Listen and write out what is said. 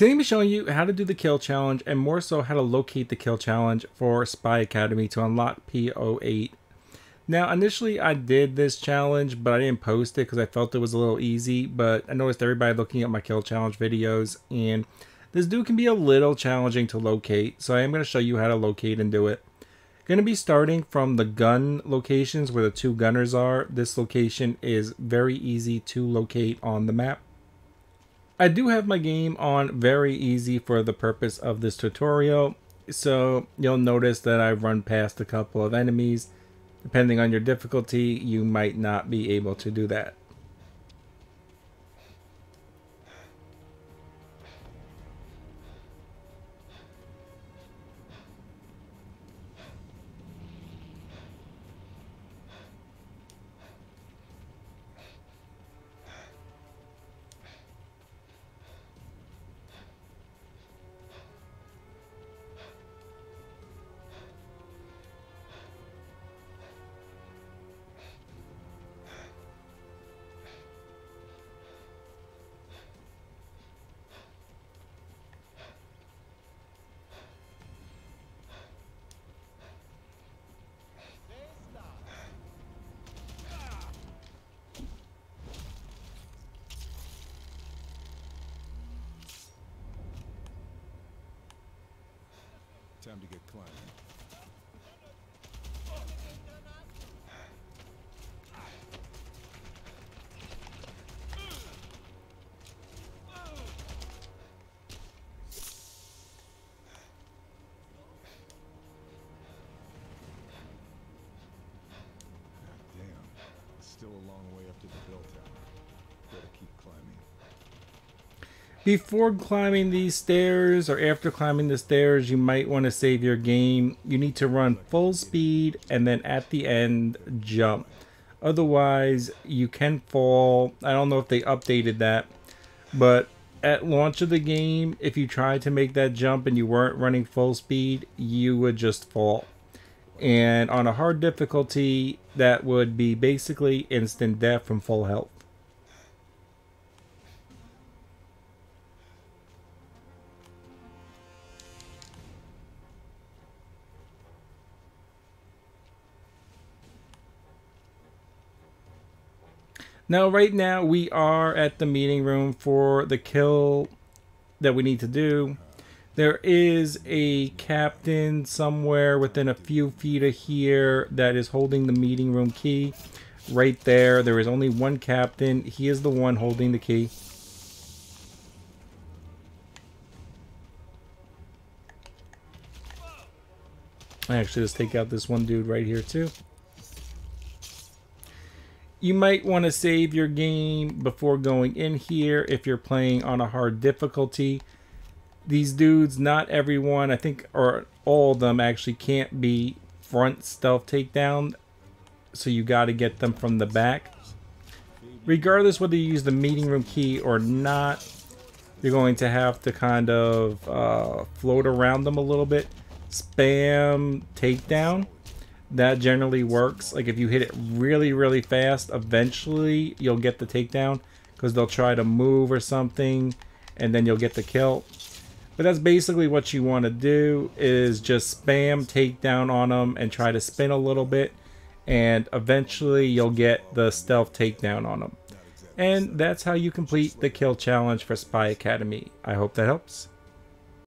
Today I'm going to be showing you how to do the kill challenge, and more so how to locate the kill challenge for Spy Academy to unlock P08. Now initially I did this challenge, but I didn't post it because I felt it was a little easy, but I noticed everybody looking at my kill challenge videos, and this dude can be a little challenging to locate, so I am going to show you how to locate and do it. Going to be starting from the gun locations where the two gunners are. This location is very easy to locate on the map. I do have my game on very easy for the purpose of this tutorial, so you'll notice that I've run past a couple of enemies. Depending on your difficulty, you might not be able to do that. Time to get climbing. Damn, still a long way up to the bell tower. Gotta keep climbing. Before climbing these stairs, or after climbing the stairs, you might want to save your game. You need to run full speed and then at the end jump. Otherwise, you can fall. I don't know if they updated that, but at launch of the game, if you tried to make that jump and you weren't running full speed, you would just fall. And on a hard difficulty, that would be basically instant death from full health. Now, right now, we are at the meeting room for the kill that we need to do. There is a captain somewhere within a few feet of here that is holding the meeting room key. Right there, there is only one captain. He is the one holding the key. Actually, let's take out this one dude right here, too. You might want to save your game before going in here if you're playing on a hard difficulty. These dudes, not everyone, I think, or all of them actually can't be front stealth takedown, so you got to get them from the back. Regardless whether you use the meeting room key or not, you're going to have to kind of float around them a little bit. Spam takedown. That generally works. Like if you hit it really, really fast, eventually you'll get the takedown because they'll try to move or something, and then you'll get the kill. But that's basically what you want to do, is just spam takedown on them and try to spin a little bit, and eventually you'll get the stealth takedown on them. And that's how you complete the kill challenge for Spy Academy. I hope that helps.